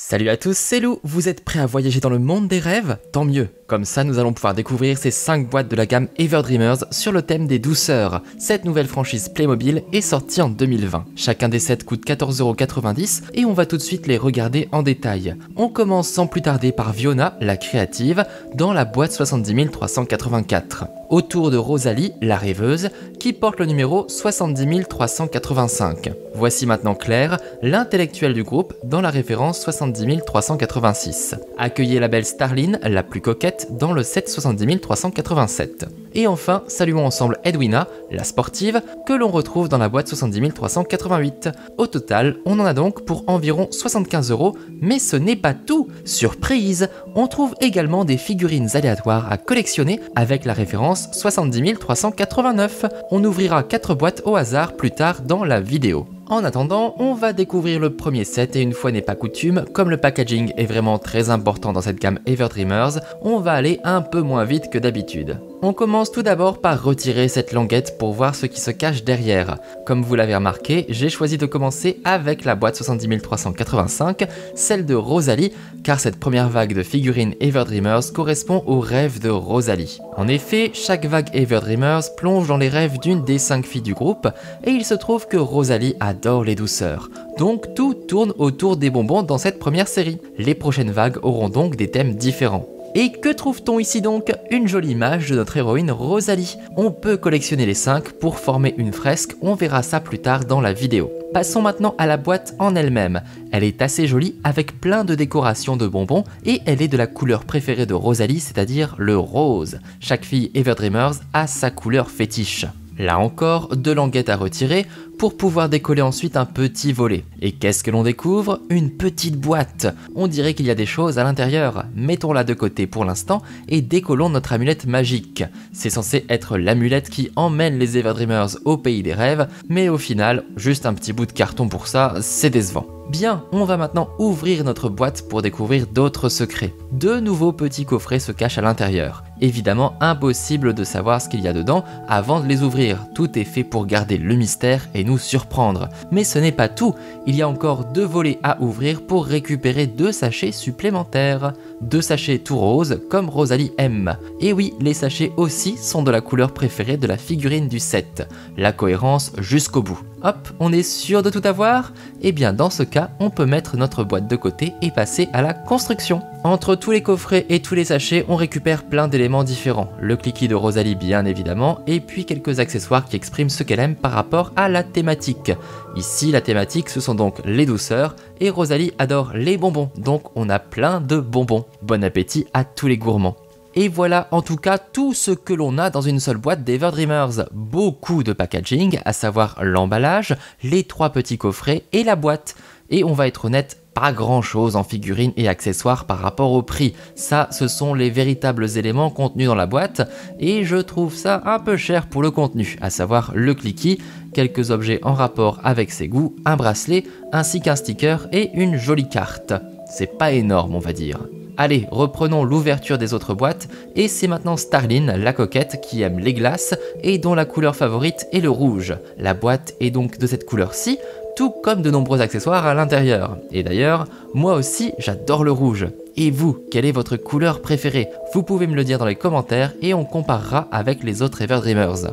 Salut à tous, c'est Lou. Vous êtes prêts à voyager dans le monde des rêves? Tant mieux, comme ça nous allons pouvoir découvrir ces 5 boîtes de la gamme Everdreamers sur le thème des douceurs. Cette nouvelle franchise Playmobil est sortie en 2020. Chacun des 7 coûte 14,90€ et on va tout de suite les regarder en détail. On commence sans plus tarder par Viona, la créative, dans la boîte 70384. Autour de Rosalie, la rêveuse, qui porte le numéro 70385. Voici maintenant Claire, l'intellectuelle du groupe, dans la référence 70386. Accueillez la belle Starline, la plus coquette, dans le 770 387. Et enfin, saluons ensemble Edwina, la sportive, que l'on retrouve dans la boîte 70388. Au total, on en a donc pour environ 75€, mais ce n'est pas tout. Surprise, on trouve également des figurines aléatoires à collectionner avec la référence 70389. On ouvrira 4 boîtes au hasard plus tard dans la vidéo. En attendant, on va découvrir le premier set et une fois n'est pas coutume, comme le packaging est vraiment très important dans cette gamme Everdreamers, on va aller un peu moins vite que d'habitude. On commence tout d'abord par retirer cette languette pour voir ce qui se cache derrière. Comme vous l'avez remarqué, j'ai choisi de commencer avec la boîte 70385, celle de Rosalie, car cette première vague de figurines Everdreamers correspond aux rêves de Rosalie. En effet, chaque vague Everdreamers plonge dans les rêves d'une des 5 filles du groupe, et il se trouve que Rosalie a adore les douceurs. Donc tout tourne autour des bonbons dans cette première série. Les prochaines vagues auront donc des thèmes différents. Et que trouve-t-on ici donc? Une jolie image de notre héroïne Rosalie. On peut collectionner les 5 pour former une fresque, on verra ça plus tard dans la vidéo. Passons maintenant à la boîte en elle-même. Elle est assez jolie avec plein de décorations de bonbons et elle est de la couleur préférée de Rosalie, c'est-à-dire le rose. Chaque fille Everdreamers a sa couleur fétiche. Là encore, 2 languettes à retirer pour pouvoir décoller ensuite un petit volet. Et qu'est-ce que l'on découvre? Une petite boîte. On dirait qu'il y a des choses à l'intérieur. Mettons-la de côté pour l'instant et décollons notre amulette magique. C'est censé être l'amulette qui emmène les Everdreamers au pays des rêves, mais au final, juste un petit bout de carton pour ça, c'est décevant. Bien, on va maintenant ouvrir notre boîte pour découvrir d'autres secrets. 2 nouveaux petits coffrets se cachent à l'intérieur. Évidemment, impossible de savoir ce qu'il y a dedans avant de les ouvrir. Tout est fait pour garder le mystère et nous surprendre. Mais ce n'est pas tout, il y a encore 2 volets à ouvrir pour récupérer 2 sachets supplémentaires. 2 sachets tout rose, comme Rosalie aime. Et oui, les sachets aussi sont de la couleur préférée de la figurine du set. La cohérence jusqu'au bout. Hop, on est sûr de tout avoir? Eh bien dans ce cas, on peut mettre notre boîte de côté et passer à la construction. Entre tous les coffrets et tous les sachets, on récupère plein d'éléments différents. Le cliquet de Rosalie bien évidemment, et puis quelques accessoires qui expriment ce qu'elle aime par rapport à la thématique. Ici, la thématique, ce sont donc les douceurs, et Rosalie adore les bonbons, donc on a plein de bonbons. Bon appétit à tous les gourmands. Et voilà en tout cas tout ce que l'on a dans une seule boîte d'Everdreamers. Beaucoup de packaging, à savoir l'emballage, les 3 petits coffrets et la boîte. Et on va être honnête, pas grand chose en figurines et accessoires par rapport au prix. Ça, ce sont les véritables éléments contenus dans la boîte et je trouve ça un peu cher pour le contenu, à savoir le cliquis, quelques objets en rapport avec ses goûts, un bracelet ainsi qu'un sticker et une jolie carte. C'est pas énorme on va dire. Allez, reprenons l'ouverture des autres boîtes, et c'est maintenant Starline, la coquette, qui aime les glaces, et dont la couleur favorite est le rouge. La boîte est donc de cette couleur-ci, tout comme de nombreux accessoires à l'intérieur. Et d'ailleurs, moi aussi, j'adore le rouge. Et vous, quelle est votre couleur préférée? Vous pouvez me le dire dans les commentaires, et on comparera avec les autres Everdreamers.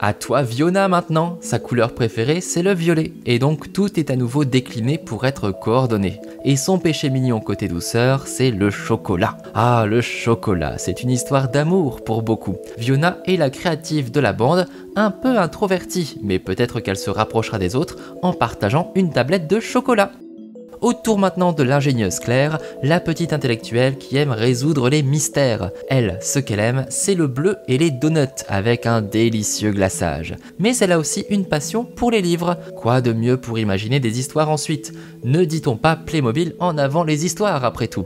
À toi Viona maintenant, sa couleur préférée c'est le violet, et donc tout est à nouveau décliné pour être coordonné. Et son péché mignon côté douceur, c'est le chocolat. Ah le chocolat, c'est une histoire d'amour pour beaucoup. Viona est la créative de la bande, un peu introvertie, mais peut-être qu'elle se rapprochera des autres en partageant une tablette de chocolat. Au tour maintenant de l'ingénieuse Claire, la petite intellectuelle qui aime résoudre les mystères. Elle, ce qu'elle aime, c'est le bleu et les donuts avec un délicieux glaçage. Mais elle a aussi une passion pour les livres. Quoi de mieux pour imaginer des histoires ensuite? Ne dit-on pas Playmobil en avant les histoires après tout?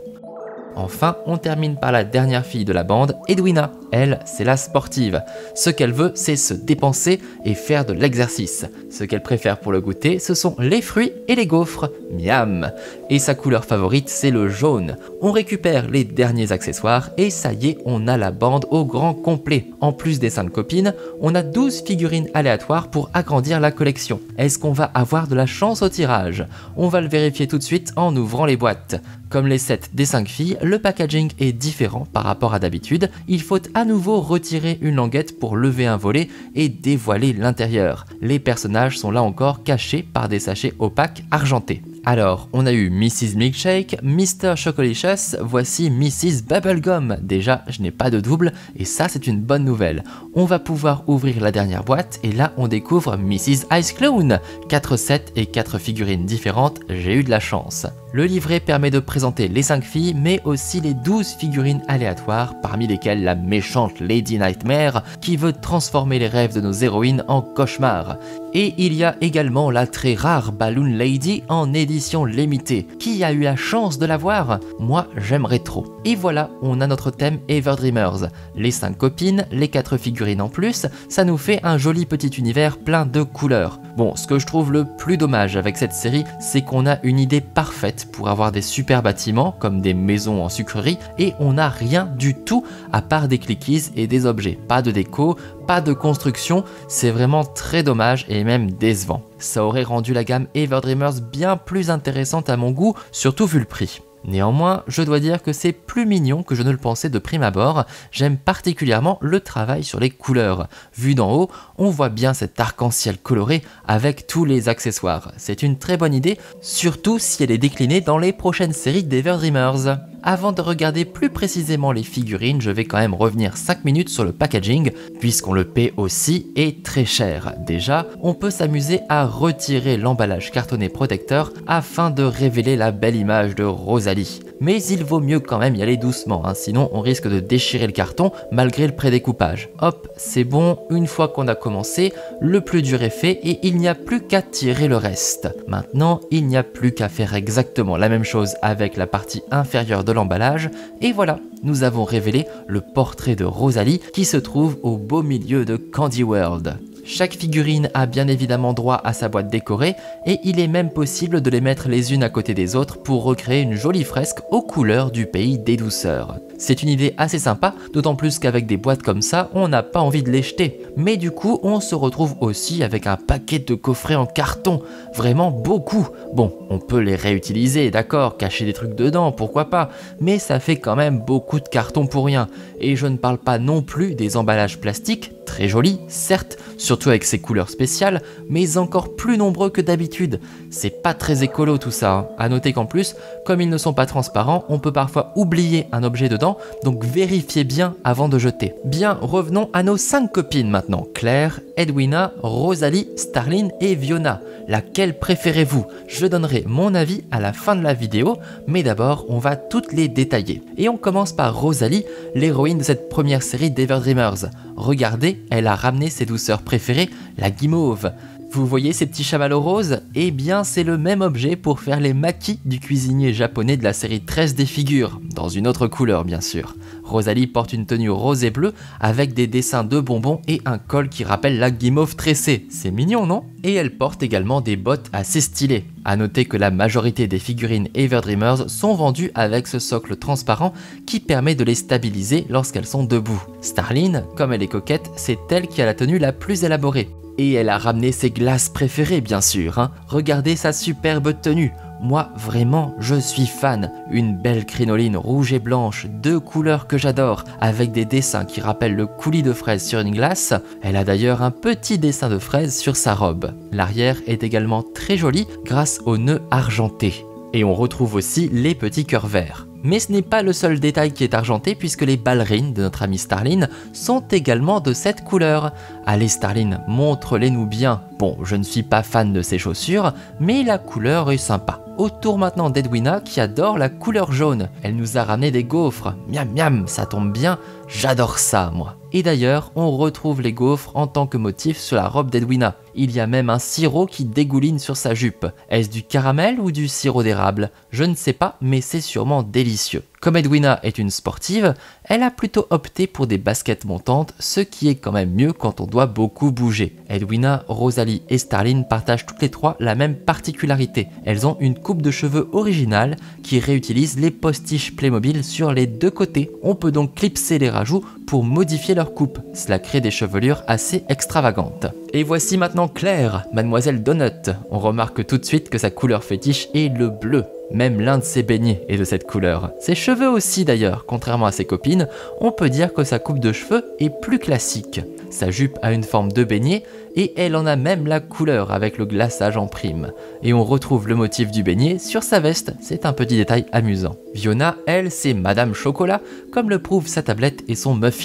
Enfin, on termine par la dernière fille de la bande, Edwina. elle, c'est la sportive. Ce qu'elle veut, c'est se dépenser et faire de l'exercice. Ce qu'elle préfère pour le goûter, ce sont les fruits et les gaufres. Miam! Et sa couleur favorite, c'est le jaune. On récupère les derniers accessoires et ça y est, on a la bande au grand complet. En plus des 5 copines, on a 12 figurines aléatoires pour agrandir la collection. Est-ce qu'on va avoir de la chance au tirage? On va le vérifier tout de suite en ouvrant les boîtes. Comme les sets des 5 filles, le packaging est différent par rapport à d'habitude. Il faut à nouveau retirer une languette pour lever un volet et dévoiler l'intérieur. Les personnages sont là encore cachés par des sachets opaques argentés. Alors, on a eu Mrs Milkshake, Mr Chocolicious, voici Mrs Bubblegum. Déjà, je n'ai pas de double et ça c'est une bonne nouvelle. On va pouvoir ouvrir la dernière boîte et là on découvre Mrs Ice Clown. 4 sets et 4 figurines différentes, j'ai eu de la chance. Le livret permet de présenter les 5 filles mais aussi les 12 figurines aléatoires parmi lesquelles la méchante Lady Nightmare qui veut transformer les rêves de nos héroïnes en cauchemars. Et il y a également la très rare Balloon Lady en édition limitée. Qui a eu la chance de la voir? Moi, j'aimerais trop. Et voilà, on a notre thème Everdreamers. Les 5 copines, les 4 figurines en plus, ça nous fait un joli petit univers plein de couleurs. Bon, ce que je trouve le plus dommage avec cette série, c'est qu'on a une idée parfaite pour avoir des super bâtiments, comme des maisons en sucrerie, et on n'a rien du tout à part des cliquis et des objets. Pas de déco, pas de construction, c'est vraiment très dommage et même décevant. Ça aurait rendu la gamme Everdreamers bien plus intéressante à mon goût, surtout vu le prix. Néanmoins, je dois dire que c'est plus mignon que je ne le pensais de prime abord. J'aime particulièrement le travail sur les couleurs. Vu d'en haut, on voit bien cet arc-en-ciel coloré avec tous les accessoires. C'est une très bonne idée, surtout si elle est déclinée dans les prochaines séries d'Everdreamers. Avant de regarder plus précisément les figurines, je vais quand même revenir 5 minutes sur le packaging, puisqu'on le paie aussi et très cher. Déjà, on peut s'amuser à retirer l'emballage cartonné protecteur afin de révéler la belle image de Rosalie. Mais il vaut mieux quand même y aller doucement, hein, sinon on risque de déchirer le carton malgré le prédécoupage. Hop, c'est bon, une fois qu'on a commencé, le plus dur est fait et il n'y a plus qu'à tirer le reste. Maintenant, il n'y a plus qu'à faire exactement la même chose avec la partie inférieure de l'emballage et voilà, nous avons révélé le portrait de Rosalie qui se trouve au beau milieu de Candy World. Chaque figurine a bien évidemment droit à sa boîte décorée et il est même possible de les mettre les unes à côté des autres pour recréer une jolie fresque aux couleurs du pays des douceurs. C'est une idée assez sympa, d'autant plus qu'avec des boîtes comme ça, on n'a pas envie de les jeter. Mais du coup, on se retrouve aussi avec un paquet de coffrets en carton, vraiment beaucoup. Bon, on peut les réutiliser, d'accord, cacher des trucs dedans, pourquoi pas, mais ça fait quand même beaucoup de carton pour rien. Et je ne parle pas non plus des emballages plastiques, très jolis, certes, surtout avec ses couleurs spéciales, mais encore plus nombreux que d'habitude. C'est pas très écolo tout ça, hein. À noter qu'en plus, comme ils ne sont pas transparents, on peut parfois oublier un objet dedans, donc vérifiez bien avant de jeter. Bien, revenons à nos 5 copines maintenant. Claire, Edwina, Rosalie, Starline et Viona. Laquelle préférez-vous? Je donnerai mon avis à la fin de la vidéo, mais d'abord on va toutes les détailler. Et on commence par Rosalie, l'héroïne de cette première série d'Everdreamers. Regardez, elle a ramené ses douceurs préférées, la guimauve. Vous voyez ces petits chamallows roses? Eh bien c'est le même objet pour faire les makis du cuisinier japonais de la série 13 des figures, dans une autre couleur bien sûr. Rosalie porte une tenue rose et bleue avec des dessins de bonbons et un col qui rappelle la guimauve tressée. C'est mignon, non? Et elle porte également des bottes assez stylées. A noter que la majorité des figurines Everdreamers sont vendues avec ce socle transparent qui permet de les stabiliser lorsqu'elles sont debout. Starline, comme elle est coquette, c'est elle qui a la tenue la plus élaborée. Et elle a ramené ses glaces préférées bien sûr, hein. Regardez sa superbe tenue. Moi, vraiment, je suis fan. Une belle crinoline rouge et blanche, 2 couleurs que j'adore, avec des dessins qui rappellent le coulis de fraise sur une glace. Elle a d'ailleurs un petit dessin de fraise sur sa robe. L'arrière est également très joli grâce aux nœuds argentés. Et on retrouve aussi les petits cœurs verts. Mais ce n'est pas le seul détail qui est argenté puisque les ballerines de notre amie Starline sont également de cette couleur. Allez Starline, montre-les-nous bien. Bon, je ne suis pas fan de ces chaussures, mais la couleur est sympa. Au tour maintenant d'Edwina qui adore la couleur jaune. Elle nous a ramené des gaufres. Miam miam, ça tombe bien, j'adore ça moi. Et d'ailleurs, on retrouve les gaufres en tant que motif sur la robe d'Edwina. Il y a même un sirop qui dégouline sur sa jupe. Est-ce du caramel ou du sirop d'érable? Je ne sais pas, mais c'est sûrement délicieux. Comme Edwina est une sportive, elle a plutôt opté pour des baskets montantes, ce qui est quand même mieux quand on doit beaucoup bouger. Edwina, Rosalie et Starline partagent toutes les trois la même particularité. Elles ont une coupe de cheveux originale qui réutilise les postiches Playmobil sur les deux côtés. On peut donc clipser les rajouts pour modifier leur coupe. Cela crée des chevelures assez extravagantes. Et voici maintenant Claire, Mademoiselle Donut. On remarque tout de suite que sa couleur fétiche est le bleu. Même l'un de ses beignets est de cette couleur. Ses cheveux aussi d'ailleurs, contrairement à ses copines, on peut dire que sa coupe de cheveux est plus classique. Sa jupe a une forme de beignet et elle en a même la couleur avec le glaçage en prime. Et on retrouve le motif du beignet sur sa veste, c'est un petit détail amusant. Fiona, elle, c'est Madame Chocolat, comme le prouvent sa tablette et son muffin.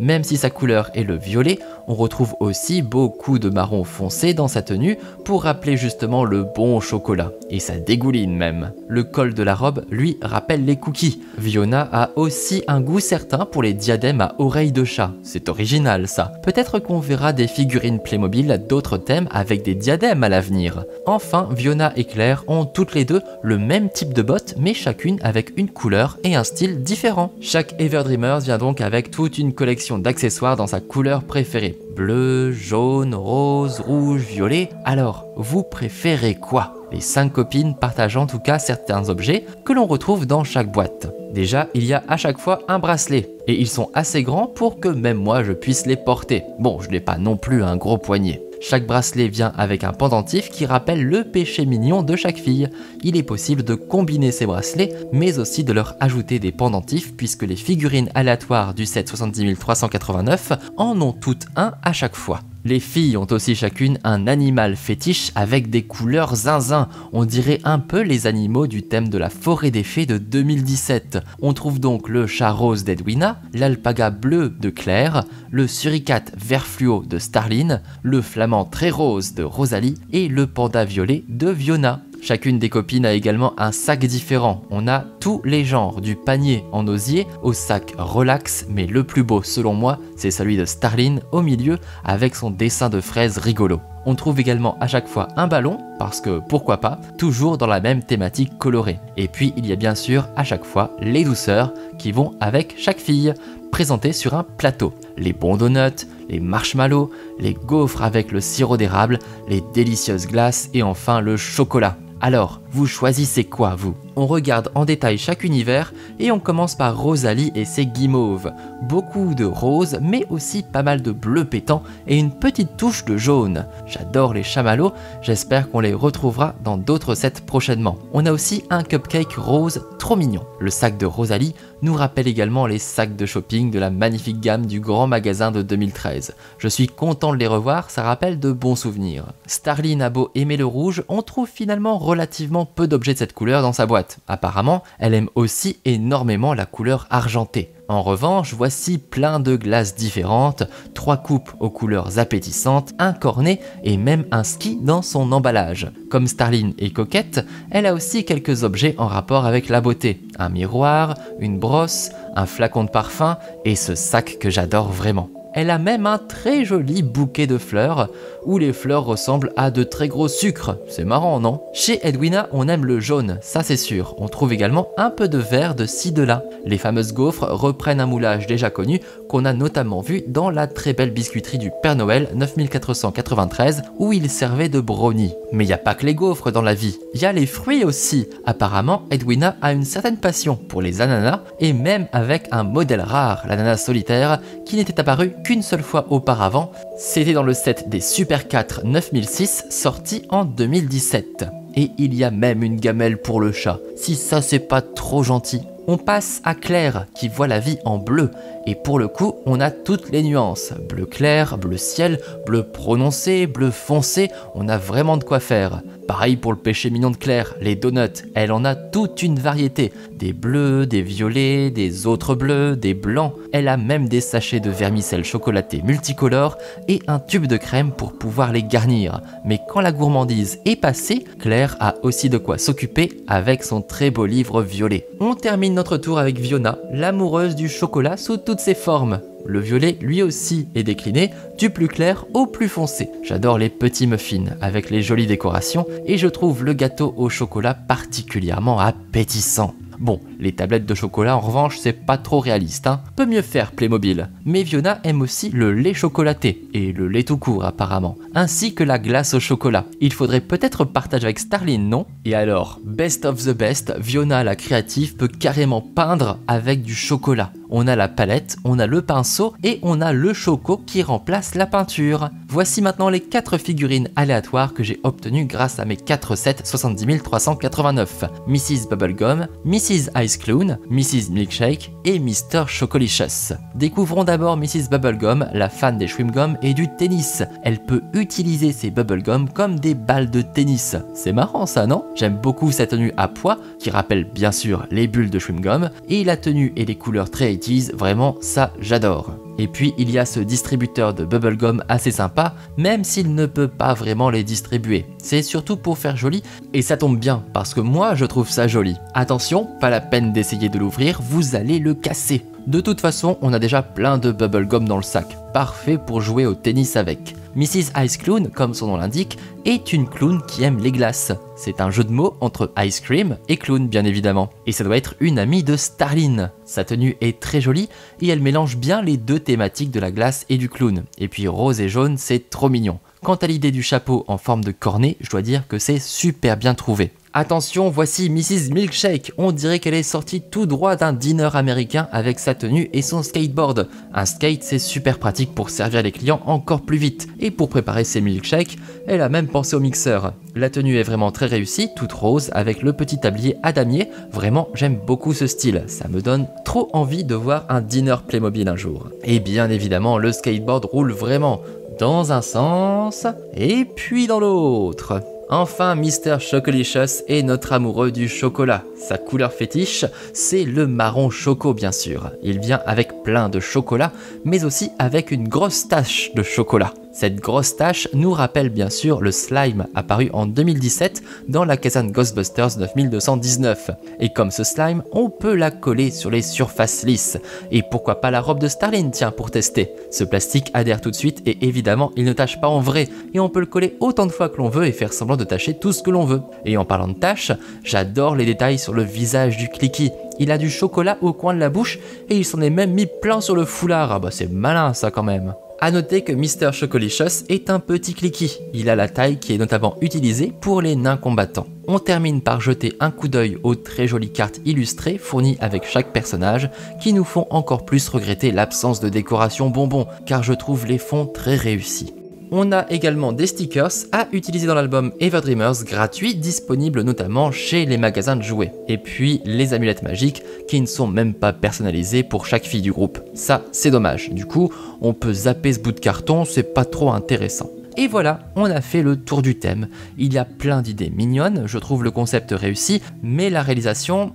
Même si sa couleur est le violet, on retrouve aussi beaucoup de marron foncé dans sa tenue pour rappeler justement le bon chocolat. Et ça dégouline même. Le col de la robe, lui, rappelle les cookies. Fiona a aussi un goût certain pour les diadèmes à oreilles de chat. C'est original ça. Peut-être qu'on verra des figurines Playmobil d'autres thèmes avec des diadèmes à l'avenir. Enfin, Fiona et Claire ont toutes les deux le même type de bottes, mais chacune avec une couleur et un style différent. Chaque Everdreamers vient donc avec toute une collection d'accessoires dans sa couleur préférée. Bleu, jaune, rose, rouge, violet. Alors, vous préférez quoi ? Les 5 copines partagent en tout cas certains objets que l'on retrouve dans chaque boîte. Déjà, il y a à chaque fois un bracelet, et ils sont assez grands pour que même moi je puisse les porter. Bon, je n'ai pas non plus un gros poignet. Chaque bracelet vient avec un pendentif qui rappelle le péché mignon de chaque fille. Il est possible de combiner ces bracelets, mais aussi de leur ajouter des pendentifs puisque les figurines aléatoires du set 76389 en ont toutes un à chaque fois. Les filles ont aussi chacune un animal fétiche avec des couleurs zinzin. On dirait un peu les animaux du thème de la forêt des fées de 2017. On trouve donc le chat rose d'Edwina, l'alpaga bleu de Claire, le suricate vert fluo de Starline, le flamand très rose de Rosalie et le panda violet de Fiona. Chacune des copines a également un sac différent. On a tous les genres, du panier en osier au sac relax, mais le plus beau selon moi, c'est celui de Starline au milieu avec son dessin de fraise rigolo. On trouve également à chaque fois un ballon, parce que pourquoi pas, toujours dans la même thématique colorée. Et puis il y a bien sûr à chaque fois les douceurs qui vont avec chaque fille, présentées sur un plateau. Les bons donuts, les marshmallows, les gaufres avec le sirop d'érable, les délicieuses glaces et enfin le chocolat. Alors, vous choisissez quoi, vous ? On regarde en détail chaque univers et on commence par Rosalie et ses guimauves. Beaucoup de rose, mais aussi pas mal de bleu pétant et une petite touche de jaune. J'adore les chamallows, j'espère qu'on les retrouvera dans d'autres sets prochainement. On a aussi un cupcake rose trop mignon. Le sac de Rosalie nous rappelle également les sacs de shopping de la magnifique gamme du grand magasin de 2013. Je suis content de les revoir, ça rappelle de bons souvenirs. Starline a beau aimer le rouge, on trouve finalement relativement peu d'objets de cette couleur dans sa boîte. Apparemment, elle aime aussi énormément la couleur argentée. En revanche, voici plein de glaces différentes, 3 coupes aux couleurs appétissantes, un cornet et même un ski dans son emballage. Comme Starline est coquette, elle a aussi quelques objets en rapport avec la beauté. Un miroir, une brosse, un flacon de parfum et ce sac que j'adore vraiment. Elle a même un très joli bouquet de fleurs, où les fleurs ressemblent à de très gros sucres. C'est marrant, non? Chez Edwina, on aime le jaune, ça c'est sûr. On trouve également un peu de vert de ci, de là. Les fameuses gaufres reprennent un moulage déjà connu, qu'on a notamment vu dans la très belle biscuiterie du Père Noël 9493, où il servait de brownie. Mais il n'y a pas que les gaufres dans la vie, il y a les fruits aussi. Apparemment, Edwina a une certaine passion pour les ananas, et même avec un modèle rare, l'ananas solitaire, qui n'était apparu qu'une seule fois auparavant, c'était dans le set des Super 4 9006 sorti en 2017. Et il y a même une gamelle pour le chat, si ça c'est pas trop gentil. On passe à Claire qui voit la vie en bleu et pour le coup on a toutes les nuances, bleu clair, bleu ciel, bleu prononcé, bleu foncé, on a vraiment de quoi faire. Pareil pour le péché mignon de Claire, les donuts, elle en a toute une variété, des bleus, des violets, des autres bleus, des blancs, elle a même des sachets de vermicelle chocolatée multicolore et un tube de crème pour pouvoir les garnir. Mais quand la gourmandise est passée, Claire a aussi de quoi s'occuper avec son très beau livre violet. On termine notre tour avec Fiona, l'amoureuse du chocolat sous toutes ses formes. Le violet lui aussi est décliné du plus clair au plus foncé. J'adore les petits muffins avec les jolies décorations et je trouve le gâteau au chocolat particulièrement appétissant. Bon, les tablettes de chocolat en revanche, c'est pas trop réaliste, hein. Peut mieux faire Playmobil. Mais Fiona aime aussi le lait chocolaté, et le lait tout court apparemment, ainsi que la glace au chocolat. Il faudrait peut-être partager avec Starlin, non? Et alors, best of the best, Fiona la créative peut carrément peindre avec du chocolat. On a la palette, on a le pinceau et on a le choco qui remplace la peinture. Voici maintenant les 4 figurines aléatoires que j'ai obtenues grâce à mes 4 sets 70 389. Mrs Bubblegum, Mrs Ice Clown, Mrs Milkshake et Mr Chocolicious. Découvrons d'abord Mrs Bubblegum, la fan des chewing-gums et du tennis. Elle peut utiliser ses bubblegums comme des balles de tennis. C'est marrant ça, non? J'aime beaucoup sa tenue à pois qui rappelle bien sûr les bulles de chewing-gum, et la tenue et les couleurs très vraiment, ça j'adore. Et puis il y a ce distributeur de bubblegum assez sympa, même s'il ne peut pas vraiment les distribuer. C'est surtout pour faire joli, et ça tombe bien, parce que moi je trouve ça joli. Attention, pas la peine d'essayer de l'ouvrir, vous allez le casser. De toute façon, on a déjà plein de bubblegum dans le sac, parfait pour jouer au tennis avec. Mrs Ice Clown, comme son nom l'indique, est une clown qui aime les glaces. C'est un jeu de mots entre ice cream et clown bien évidemment. Et ça doit être une amie de Starlin. Sa tenue est très jolie et elle mélange bien les deux thématiques de la glace et du clown. Et puis rose et jaune, c'est trop mignon. Quant à l'idée du chapeau en forme de cornet, je dois dire que c'est super bien trouvé. Attention, voici Mrs Milkshake, on dirait qu'elle est sortie tout droit d'un dîner américain avec sa tenue et son skateboard. Un skate, c'est super pratique pour servir les clients encore plus vite. Et pour préparer ses milkshakes, elle a même pensé au mixeur. La tenue est vraiment très réussie, toute rose, avec le petit tablier à damier. Vraiment, j'aime beaucoup ce style, ça me donne trop envie de voir un dîner Playmobil un jour. Et bien évidemment, le skateboard roule vraiment dans un sens et puis dans l'autre. Enfin, Mr Chocolicious est notre amoureux du chocolat. Sa couleur fétiche, c'est le marron choco bien sûr. Il vient avec plein de chocolat, mais aussi avec une grosse tache de chocolat. Cette grosse tache nous rappelle bien sûr le slime apparu en 2017 dans la caserne Ghostbusters 9219. Et comme ce slime, on peut la coller sur les surfaces lisses. Et pourquoi pas la robe de Starlin, tiens, pour tester. Ce plastique adhère tout de suite et évidemment, il ne tâche pas en vrai. Et on peut le coller autant de fois que l'on veut et faire semblant de tâcher tout ce que l'on veut. Et en parlant de tâches, j'adore les détails sur le visage du Clicky. Il a du chocolat au coin de la bouche et il s'en est même mis plein sur le foulard. Ah bah c'est malin ça quand même. A noter que Mr Chocolicious est un petit clicky, il a la taille qui est notamment utilisée pour les nains combattants. On termine par jeter un coup d'œil aux très jolies cartes illustrées fournies avec chaque personnage qui nous font encore plus regretter l'absence de décoration bonbon, car je trouve les fonds très réussis. On a également des stickers à utiliser dans l'album Everdreamers gratuit, disponible notamment chez les magasins de jouets. Et puis les amulettes magiques qui ne sont même pas personnalisées pour chaque fille du groupe. Ça, c'est dommage. Du coup, on peut zapper ce bout de carton, c'est pas trop intéressant. Et voilà, on a fait le tour du thème. Il y a plein d'idées mignonnes, je trouve le concept réussi, mais la réalisation...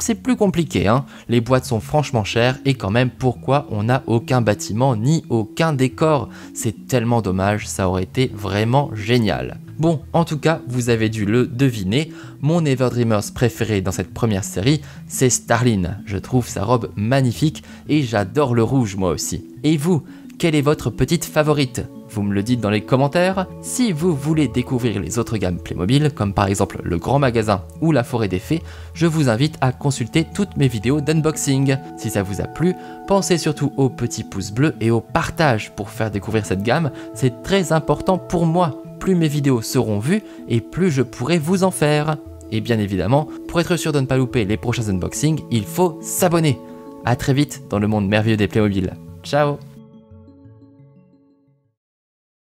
c'est plus compliqué, hein. Les boîtes sont franchement chères et quand même pourquoi on n'a aucun bâtiment ni aucun décor? C'est tellement dommage, ça aurait été vraiment génial. Bon, en tout cas, vous avez dû le deviner, mon Everdreamers préféré dans cette première série, c'est Starlin. Je trouve sa robe magnifique et j'adore le rouge moi aussi. Et vous, quelle est votre petite favorite? Vous me le dites dans les commentaires. Si vous voulez découvrir les autres gammes Playmobil, comme par exemple le Grand Magasin ou la Forêt des Fées, je vous invite à consulter toutes mes vidéos d'unboxing. Si ça vous a plu, pensez surtout au petit pouce bleu et au partage pour faire découvrir cette gamme, c'est très important pour moi. Plus mes vidéos seront vues et plus je pourrai vous en faire. Et bien évidemment, pour être sûr de ne pas louper les prochains unboxings, il faut s'abonner. A très vite dans le monde merveilleux des Playmobil. Ciao!